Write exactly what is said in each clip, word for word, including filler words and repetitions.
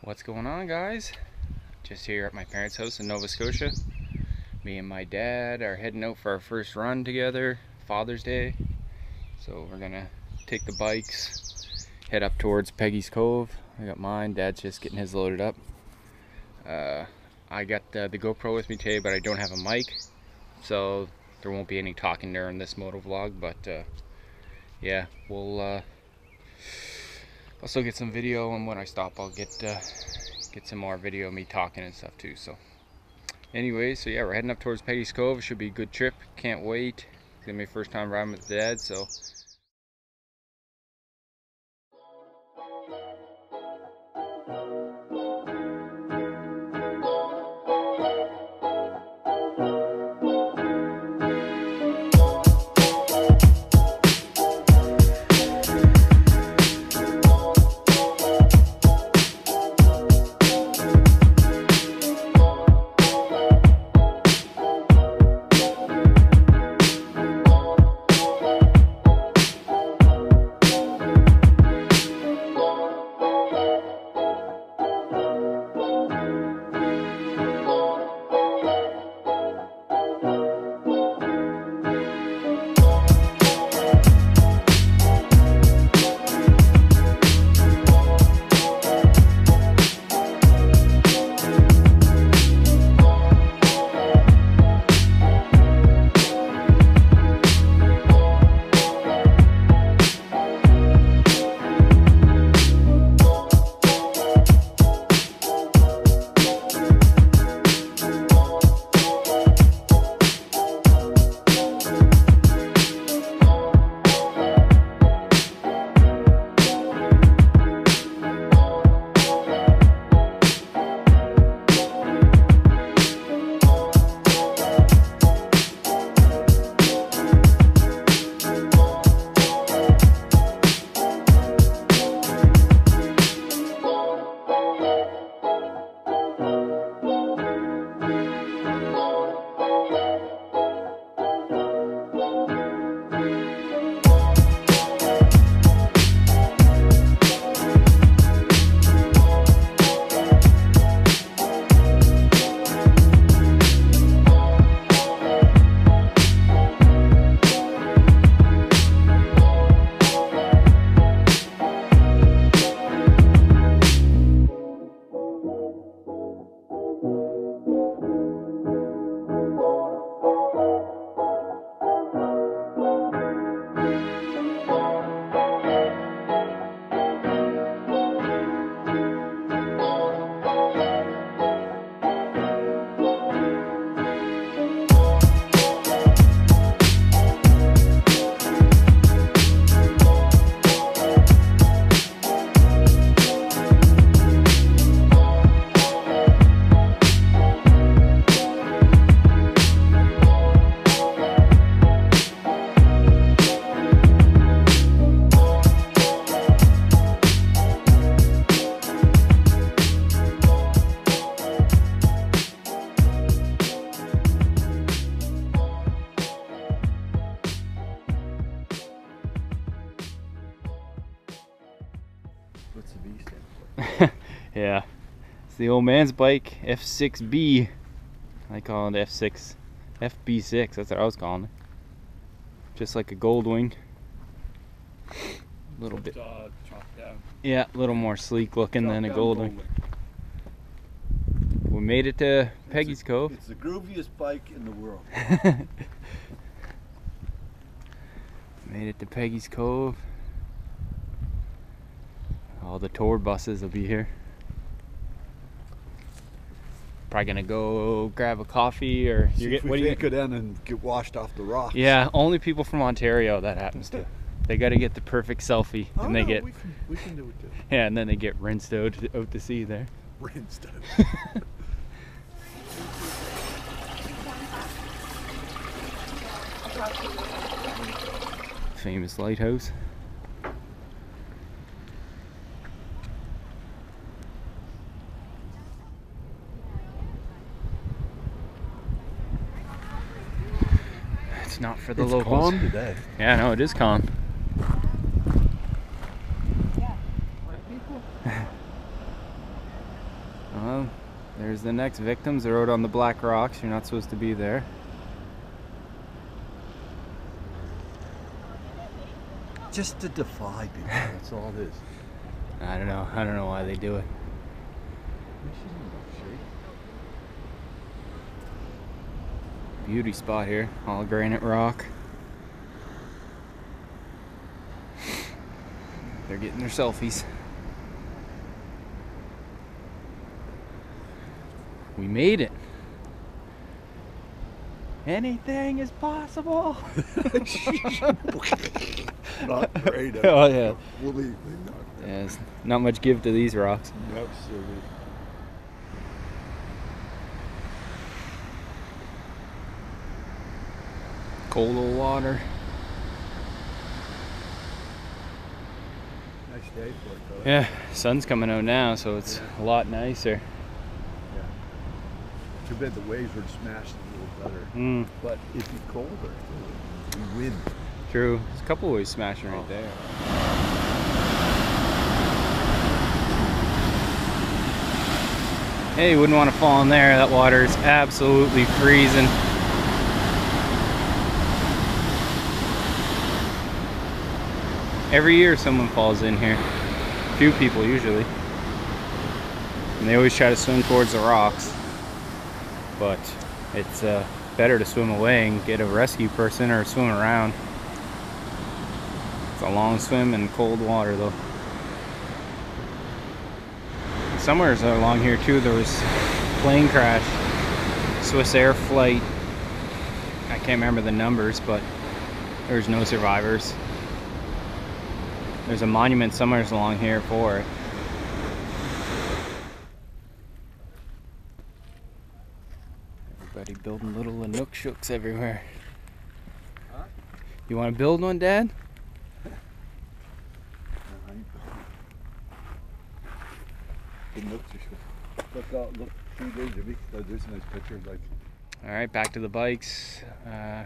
What's going on, guys? Just here at my parents' house in Nova Scotia. Me and my dad are heading out for our first run together, Father's Day. So we're gonna take the bikes, head up towards Peggy's Cove. I got mine, Dad's just getting his loaded up. Uh, I got the, the GoPro with me today, but I don't have a mic. So there won't be any talking during this MOTO vlog, but uh, yeah, we'll... Uh, I'll still get some video, and when I stop, I'll get uh, get some more video of me talking and stuff too. So, anyway, so yeah, we're heading up towards Peggy's Cove. It should be a good trip. Can't wait. It's gonna be my first time riding with Dad, so. Yeah, it's the old man's bike, F six B. I call it F six, F B six, that's what I was calling it. Just like a Goldwing. A little bit. Uh, yeah, a little more sleek looking chopped than a Goldwing. Goldwing. We made it to Peggy's it's a, Cove. It's the grooviest bike in the world. Made it to Peggy's Cove. All the tour buses will be here. Probably gonna go grab a coffee or you get. What do you go down and get washed off the rocks? Yeah, only people from Ontario that happens to. They got to get the perfect selfie, oh, and they no, get. We can, we can do it too. Yeah, and then they get rinsed out out to sea there. Rinsed out. Famous lighthouse. Not for the it's locals. Calm today. Yeah, no, it is calm. Yeah. There's the next victims. They're out on the black rocks. You're not supposed to be there. Just to defy people, that's all it is. I don't know. I don't know why they do it. Beauty spot here, all granite rock. They're getting their selfies. We made it. Anything is possible. Not great. Oh yeah. Completely not great. Yeah, it's not much give to these rocks. Absolutely. Cold old water. Nice day for it, though. Yeah, sun's coming out now, so it's yeah. a lot nicer. Yeah. Too bad the waves would smash a little better. Mm. But it'd be colder. We win. True. There's a couple waves smashing right there. Hey, you wouldn't want to fall in there. That water is absolutely freezing. Every year someone falls in here. A few people usually. And they always try to swim towards the rocks. But it's uh, better to swim away and get a rescue person or swim around. It's a long swim in cold water though. Somewhere along here too there was a plane crash. Swiss Air Flight, I can't remember the numbers, but there was no survivors. There's a monument somewhere along here for it. Everybody building little Anukshooks everywhere. Huh? You want to build one, Dad? Look out! Look, there's a nice picture of bike. All right, back to the bikes. Uh,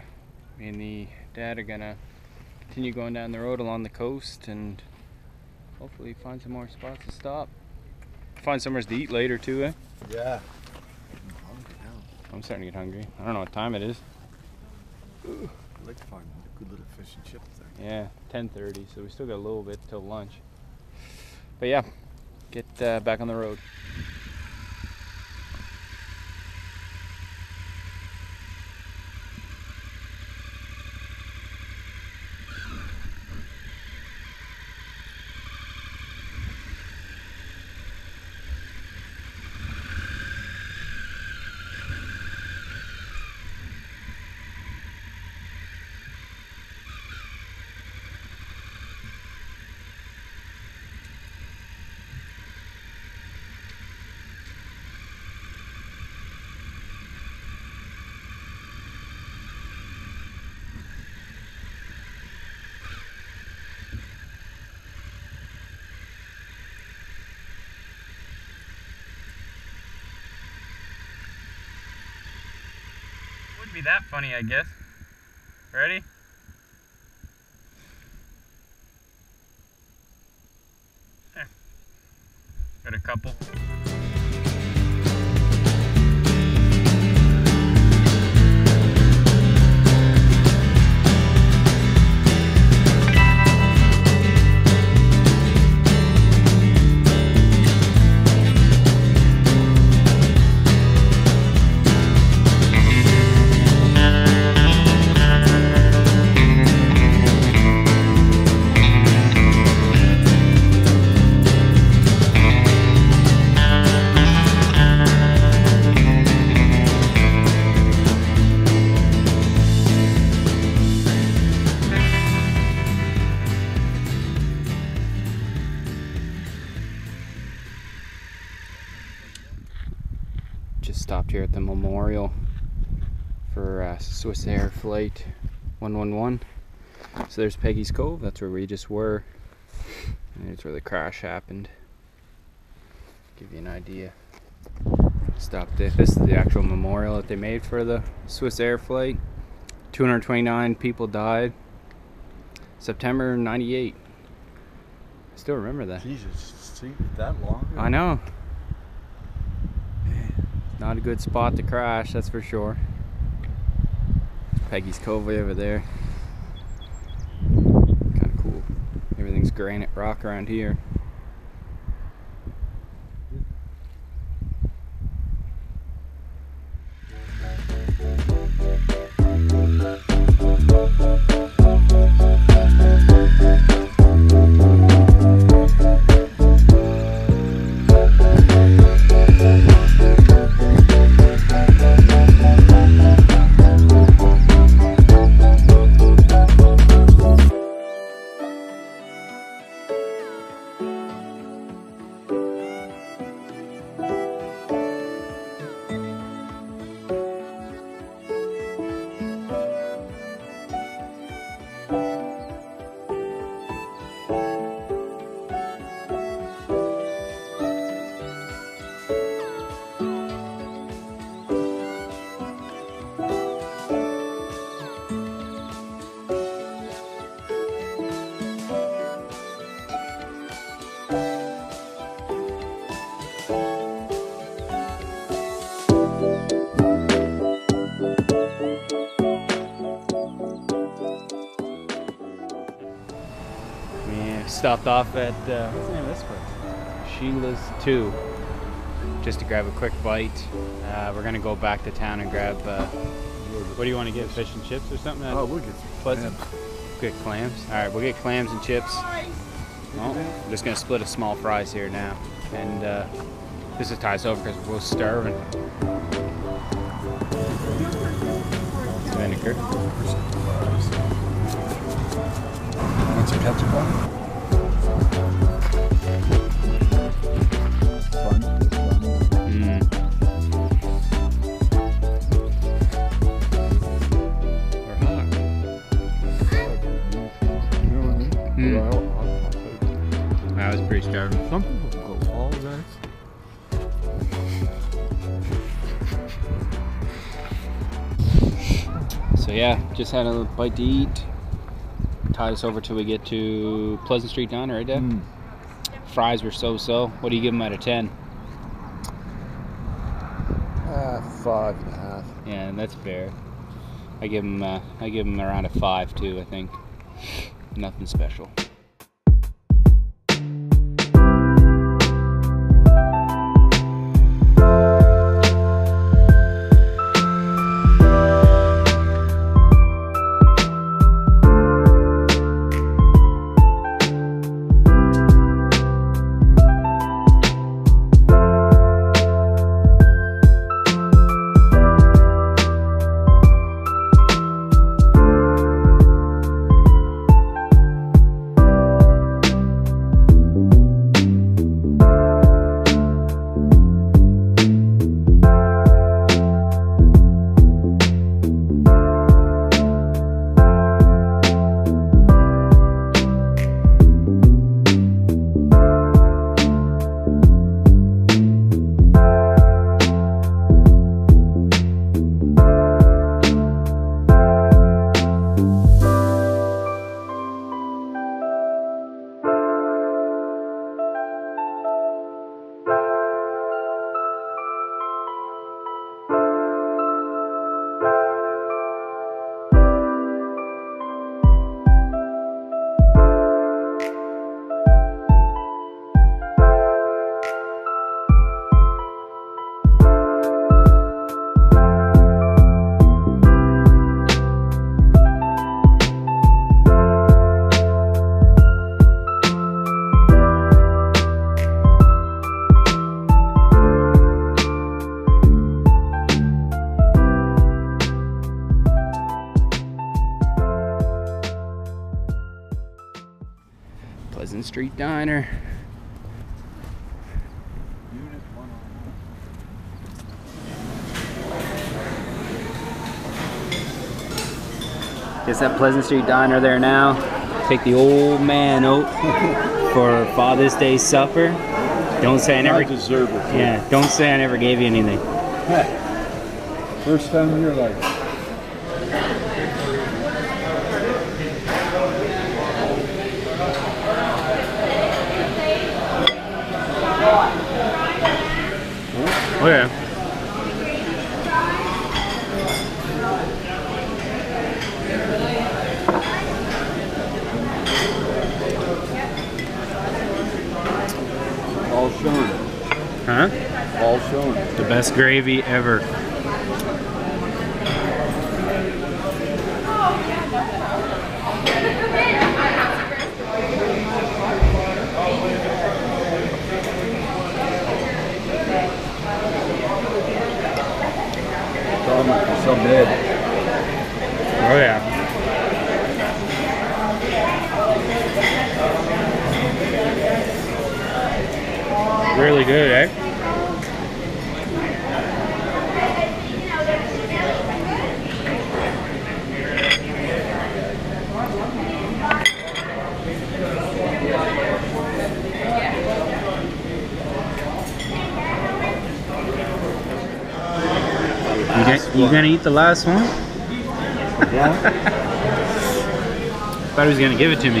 me and the Dad are gonna continue going down the road along the coast and hopefully find some more spots to stop. Find somewhere to eat later too, eh? Yeah. I'm hungry now. I'm starting to get hungry. I don't know what time it is. Ooh. I'd like to find a good little fish and chips there. Yeah, ten thirty, so we still got a little bit till lunch. But yeah, get uh, back on the road. Be that funny, I guess. Ready? There. Got a couple. Stopped here at the memorial for uh, Swiss Air Flight one one one. So there's Peggy's Cove, that's where we just were. And it's where the crash happened. Give you an idea. Stopped there. This is the actual memorial that they made for the Swiss Air Flight. two hundred twenty-nine people died. September ninety-eight. I still remember that. Jesus, see, that long ago? I know. Not a good spot to crash, that's for sure. Peggy's Cove way over there. Kind of cool. Everything's granite rock around here. Stopped off at uh, what's the name of this place? Sheila's Two, just to grab a quick bite. Uh, we're gonna go back to town and grab. Uh, what do you want to get? Fish and chips or something? Oh, we'll get Pleasant. Get clams. All right, we'll get clams and chips. Oh, I'm just gonna split a small fries here now, and uh, this is ties over because we're starving. Vinegar. What's your ketchup on? Something will go all right. So yeah, just had a bite to eat. Tied us over till we get to Pleasant Street Diner, right, Dad? Mm. Fries were so-so. What do you give them out of ten? Uh, five and a half. Yeah, that's fair. I give them, uh, I give them around a five too. I think nothing special. Pleasant Street Diner. Guess that Pleasant Street Diner there now. Take the old man out for Father's Day supper. Don't say I never deserve it. Yeah, don't say I never gave you anything. First time in your life. Oh yeah, showing. The best gravy ever. So big. Oh yeah. Really good, eh? You gonna, you gonna eat the last one? Yeah. Thought he was gonna give it to me.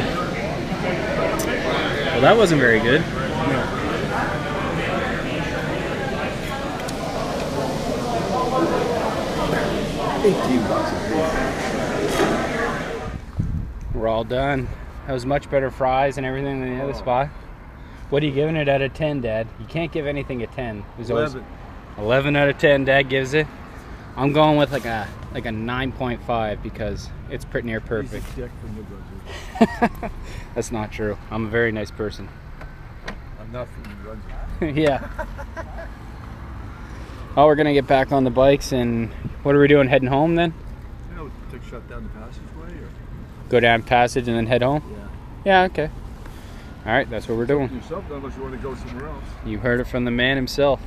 Well, that wasn't very good. No. We're all done. That was much better fries and everything than the other spot. What are you giving it out of ten, Dad? You can't give anything a ten. It was eleven. Always eleven out of ten. Dad gives it. I'm going with like a like a nine point five because it's pretty near perfect. That's not true. I'm a very nice person. I'm not from New Brunswick. Yeah. Oh, we're gonna get back on the bikes and what are we doing? Heading home then? You know, take shut down the passageway or go down passage and then head home. Yeah. Yeah. Okay. All right. That's what we're doing. Yourself, unless you want to go somewhere else. You heard it from the man himself.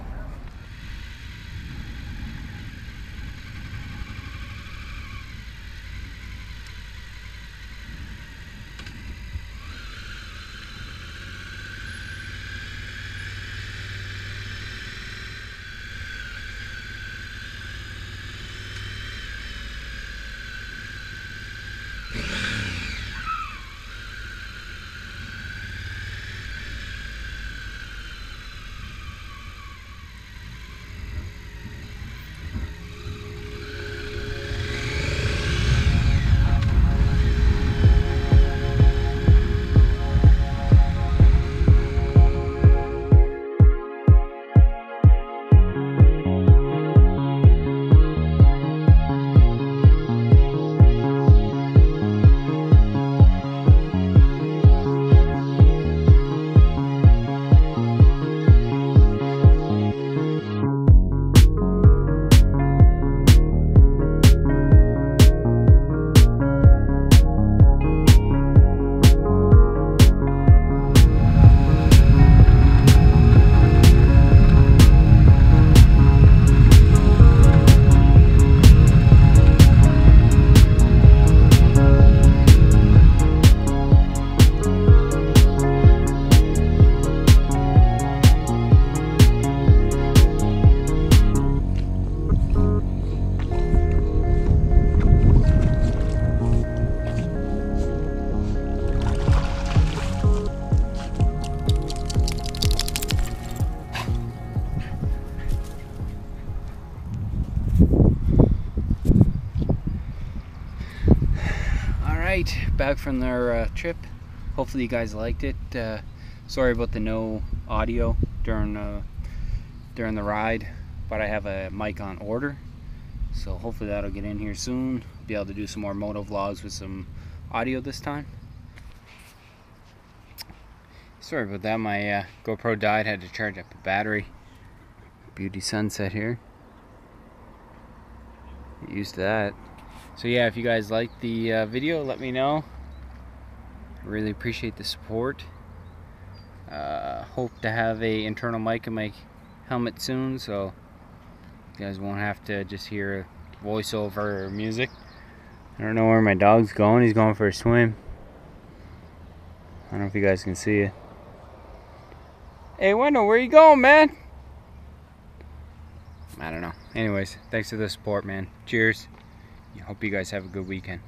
Back from their uh, trip. Hopefully you guys liked it. Uh, sorry about the no audio during uh, during the ride, but I have a mic on order, so hopefully that'll get in here soon. Be able to do some more moto vlogs with some audio this time. Sorry about that. My uh, GoPro died. Had to charge up the battery. Beauty sunset here. Get used to that. So yeah, if you guys liked the uh, video, let me know. I really appreciate the support. Uh, hope to have a internal mic in my helmet soon, so you guys won't have to just hear voiceover or music. I don't know where my dog's going. He's going for a swim. I don't know if you guys can see it. Hey, Wendell, where you going, man? I don't know. Anyways, thanks for the support, man. Cheers. Hope you guys have a good weekend.